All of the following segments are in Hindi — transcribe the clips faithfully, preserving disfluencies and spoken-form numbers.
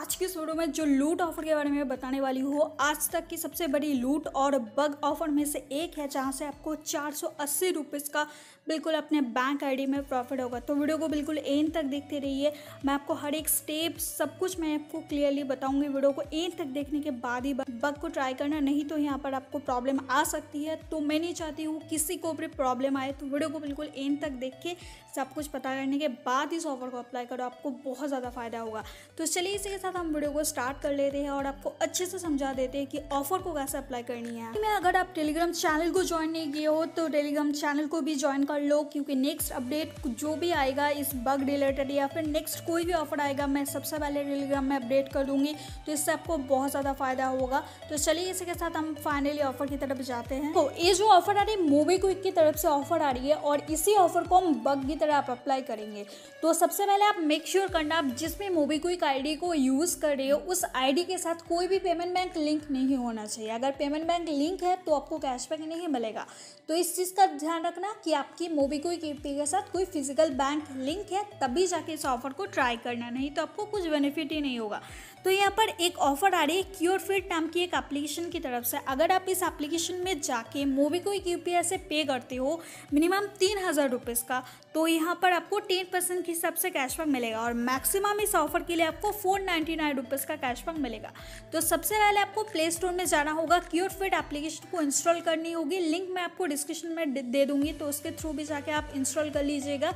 आज की वीडियो में जो लूट ऑफर के बारे में बताने वाली हूँ आज तक की सबसे बड़ी लूट और बग ऑफर में से एक है, जहाँ से आपको चार सौ अस्सी रुपीज़ का बिल्कुल अपने बैंक आईडी में प्रॉफिट होगा। तो वीडियो को बिल्कुल एंड तक देखते रहिए, मैं आपको हर एक स्टेप सब कुछ मैं आपको क्लियरली बताऊँगी। वीडियो को एंड तक देखने के बाद ही बग को ट्राई करना, नहीं तो यहाँ पर आपको प्रॉब्लम आ सकती है। तो मैं नहीं चाहती हूँ किसी को भी प्रॉब्लम आए, तो वीडियो को बिल्कुल एंड तक देख के सब कुछ पता करने के बाद इस ऑफर को अप्लाई करो, आपको बहुत ज़्यादा फ़ायदा होगा। तो चलिए इसी के साथ हम वीडियो को स्टार्ट कर लेते हैं और आपको अच्छे से समझा देते हैं कि ऑफर को कैसे अप्लाई करनी है। मैं अगर आप टेलीग्राम चैनल को ज्वाइन नहीं किए हो तो टेलीग्राम चैनल को भी ज्वाइन कर लो, क्योंकि नेक्स्ट अपडेट जो भी आएगा इस बग रिलेटेड या फिर नेक्स्ट कोई भी ऑफर आएगा मैं सबसे पहले टेलीग्राम में अपडेट कर दूंगी, तो इससे आपको बहुत ज़्यादा फायदा होगा। तो चलिए इसी के साथ हम फाइनली ऑफर की तरफ जाते हैं। तो ये जो ऑफर आ रही है MobiKwik की तरफ से ऑफर आ रही है और इसी ऑफर को हम बग की तरह आप अप्लाई करेंगे। तो सबसे पहले आप मेक श्योर करना आप जिसमें MobiKwik आईडी को यूज़ कर रहे हो उस आईडी के साथ कोई भी पेमेंट बैंक लिंक नहीं होना चाहिए। अगर पेमेंट बैंक लिंक है तो आपको कैशबैक नहीं मिलेगा। तो इस चीज़ का ध्यान रखना कि आपकी MobiKwik यूपीआई के साथ कोई फिजिकल बैंक लिंक है, तभी जाके इस ऑफर को ट्राई करना, नहीं तो आपको कुछ बेनिफिट ही नहीं होगा। तो यहाँ पर एक ऑफर आ रही है cure.fit नाम की एक एप्लीकेशन की तरफ से। अगर आप इस एप्लीकेशन में जाके MobiKwik यूपीआई से पे करते हो मिनिमम तीन हज़ार रुपीज़ का, तो यहाँ पर आपको टेन परसेंट के हिसाब से कैशबैक मिलेगा और मैक्सिमम इस ऑफर के लिए आपको फोर नाइन्टी नाइन रुपीज़ का कैशबैक मिलेगा। तो सबसे पहले आपको प्ले स्टोर में जाना होगा, cure.fit एप्लीकेशन को इंस्टॉल करनी होगी, लिंक मैं आपको डिस्क्रिप्शन में दे दूँगी, तो उसके थ्रू भी जाके आप इंस्टॉल कर लीजिएगा।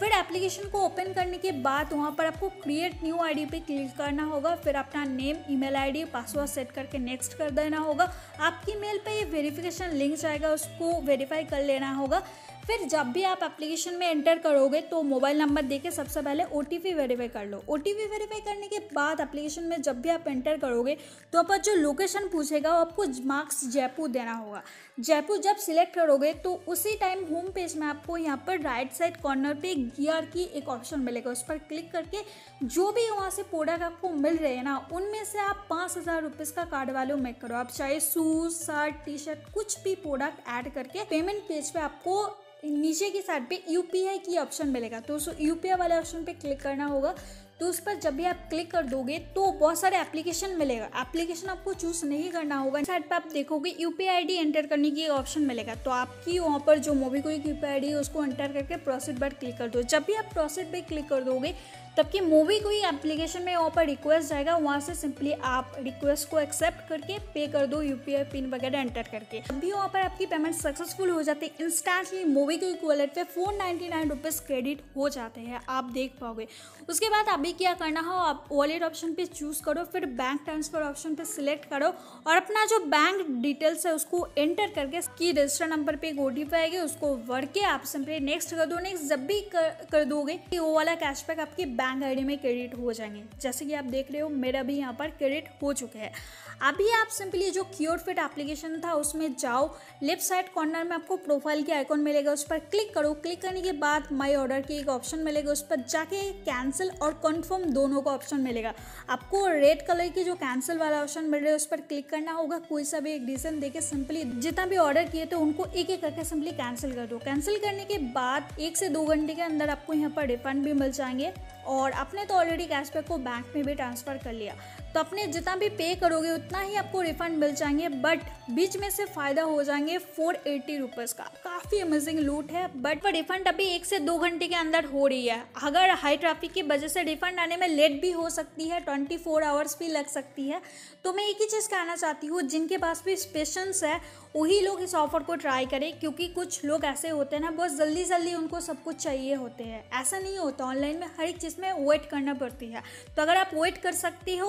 फिर एप्लीकेशन को ओपन करने के बाद वहाँ पर आपको क्रिएट न्यू आईडी पे क्लिक करना होगा, फिर अपना name, email ID, password set करके नेक्स्ट कर देना होगा। आपकी मेल पे ये वेरिफिकेशन लिंक जाएगा, उसको वेरीफाई कर लेना होगा। फिर जब भी आप एप्लीकेशन में एंटर करोगे तो मोबाइल नंबर देके सबसे पहले ओ टी पी वेरीफाई कर लो। ओ टी पी वेरीफाई करने के बाद एप्लीकेशन में जब भी आप एंटर करोगे तो आपका जो लोकेशन पूछेगा वो आपको मार्क्स जयपुर देना होगा। जयपुर जब सिलेक्ट करोगे तो उसी टाइम होम पेज में आपको यहाँ पर राइट साइड कॉर्नर पे गियर की एक ऑप्शन मिलेगा, उस पर क्लिक करके जो भी वहाँ से प्रोडक्ट आपको मिल रहे हैं ना उनमें से आप पाँच हज़ार रुपीज़ का कार्ड वैल्यू मेक करो। आप चाहे शूज़, शर्ट, टी शर्ट कुछ भी प्रोडक्ट ऐड करके पेमेंट पेज पर आपको नीचे की साइड पे यूपीआई की ऑप्शन मिलेगा, तो उस यूपीआई वाले ऑप्शन पे क्लिक करना होगा। तो उस पर जब भी आप क्लिक कर दोगे तो बहुत सारे एप्लीकेशन मिलेगा, एप्लीकेशन आपको चूज़ नहीं करना होगा। साइड पर आप देखोगे यूपीआई आईडी एंटर करने की ऑप्शन मिलेगा, तो आपकी वहाँ पर जो MobiKwik यूपीआई आईडी है उसको एंटर करके प्रोसीड पर क्लिक कर दो। जब भी आप प्रोसीड पर क्लिक कर दोगे तब कि MobiKwik एप्लीकेशन में वहाँ पर रिक्वेस्ट जाएगा, वहाँ से सिंपली आप रिक्वेस्ट को एक्सेप्ट करके पे कर दो यूपीआई पिन वगैरह एंटर करके। जब भी वहाँ पर आपकी पेमेंट सक्सेसफुल हो जाती है इंस्टेंटली MobiKwik वॉलेट पे four ninety nine rupees credit हो जाते हैं, आप देख पाओगे। उसके बाद अभी क्या करना हो, आप वॉलेट ऑप्शन पे चूज़ करो, फिर बैंक ट्रांसफ़र ऑप्शन पे सिलेक्ट करो और अपना जो बैंक डिटेल्स है उसको एंटर करके की रजिस्टर नंबर पे एक ओटीपी आएगी, उसको भर के आप सिंपली नेक्स्ट कर दो। नेक्स्ट जब भी कर, कर दोगे कि वो वाला कैशबैक आपके बैंक आईडी में क्रेडिट हो जाएंगे, जैसे कि आप देख रहे हो मेरा भी यहाँ पर क्रेडिट हो चुके हैं। अभी आप सिंपली जो cure.fit एप्लीकेशन था उसमें जाओ, लेफ्ट साइड कॉर्नर में आपको प्रोफाइल के आइकॉन मिलेगा, उस पर क्लिक करो। क्लिक करने के बाद माई ऑर्डर की एक ऑप्शन मिलेगा, उस पर जाके कैंसिल और कन्फर्म दोनों का ऑप्शन मिलेगा। आपको रेड कलर की जो कैंसिल वाला ऑप्शन मिल रहा है उस पर क्लिक करना होगा, कोई सा भी एक डिसीजन देके सिंपली जितना भी ऑर्डर किए थे उनको एक एक करके सिंपली कैंसिल कर दो। कैंसिल करने के बाद एक से दो घंटे के अंदर आपको यहाँ पर रिफंड भी मिल जाएंगे और आपने तो ऑलरेडी कैशबैक को बैंक में भी ट्रांसफ़र कर लिया, तो अपने जितना भी पे करोगे उतना ही आपको रिफंड मिल जाएंगे, बट बीच में से फ़ायदा हो जाएंगे फोर एट्टी रुपीज़ का। काफ़ी अमेजिंग लूट है, बट रिफंड अभी एक से दो घंटे के अंदर हो रही है। अगर हाई ट्रैफिक की वजह से रिफंड आने में लेट भी हो सकती है, ट्वेंटी फोर आवर्स भी लग सकती है। तो मैं एक ही चीज़ कहना चाहती हूँ, जिनके पास भी पेशेंस है वही लोग इस ऑफर को ट्राई करें, क्योंकि कुछ लोग ऐसे होते हैं ना बहुत जल्दी जल्दी उनको सब कुछ चाहिए होते हैं। ऐसा नहीं होता, ऑनलाइन में हर एक चीज़ में वेट करना पड़ती है। तो अगर आप वेट कर सकते हो,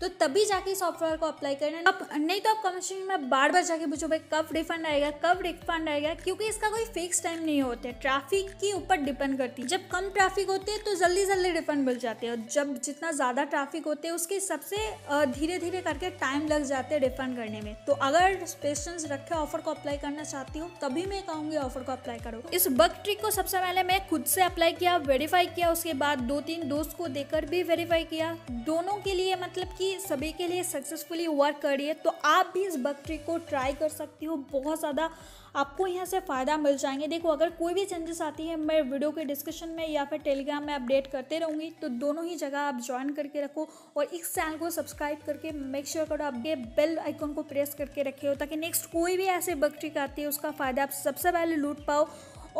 तो तभी जाके इस ऑफर को अप्लाई करना। आप नहीं तो आप कमेंट सेक्शन में बार बार जाके पूछो भाई कब रिफंड आएगा, कब रिफंड आएगा, क्योंकि इसका कोई फिक्स टाइम नहीं होता है, ट्रैफिक के ऊपर डिपेंड करती है। जब कम ट्रैफिक होती है तो जल्दी जल्दी रिफंड मिल जाते हैं, और जब जितना ज़्यादा ट्रैफिक होते हैं उसके हिसाब से धीरे धीरे करके टाइम लग जाते हैं रिफंड करने में। तो अगर पेशेंस रखे ऑफर को अप्लाई करना चाहती हूँ तभी मैं कहूँगी ऑफर को अप्लाई करो। इस बग ट्रिक को सबसे पहले मैं खुद से अप्लाई किया, वेरीफाई किया, उसके बाद दो तीन दोस्त को देकर भी वेरीफाई किया। दोनों के लिए मतलब कि सभी के लिए सक्सेसफुली वर्क कर रही है। तो आप भी इस बग ट्रिक को ट्राई कर सकती हो, बहुत ज़्यादा आपको यहाँ से फ़ायदा मिल जाएंगे। देखो अगर कोई भी चेंजेस आती है मैं वीडियो के डिस्क्रिप्शन में या फिर टेलीग्राम में अपडेट करते रहूँगी, तो दोनों ही जगह आप ज्वाइन करके रखो और इस चैनल को सब्सक्राइब करके मेक श्योर करो आपके बेल आइकॉन को प्रेस करके रखे हो, ताकि नेक्स्ट कोई भी ऐसे बग ट्रिक आती है उसका फ़ायदा आप सबसे पहले लूट पाओ।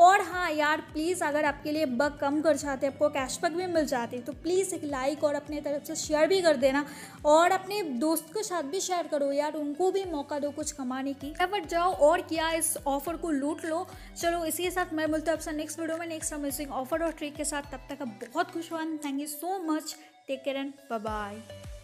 और हाँ यार प्लीज़, अगर आपके लिए बग कम कर जाते हैं, आपको कैशबैक भी मिल जाती है, तो प्लीज़ एक लाइक और अपने तरफ से शेयर भी कर देना और अपने दोस्त के साथ भी शेयर करो यार, उनको भी मौका दो कुछ कमाने की। फटाफट जाओ और क्या इस ऑफ़र को लूट लो। चलो इसी के साथ मैं बोलता हूँ आपसे नेक्स्ट वीडियो में नेक्स्ट अमेजिंग ऑफर और ट्रिक के साथ। तब तक आप बहुत खुश हुआ। Thank you so much, take care and bye bye.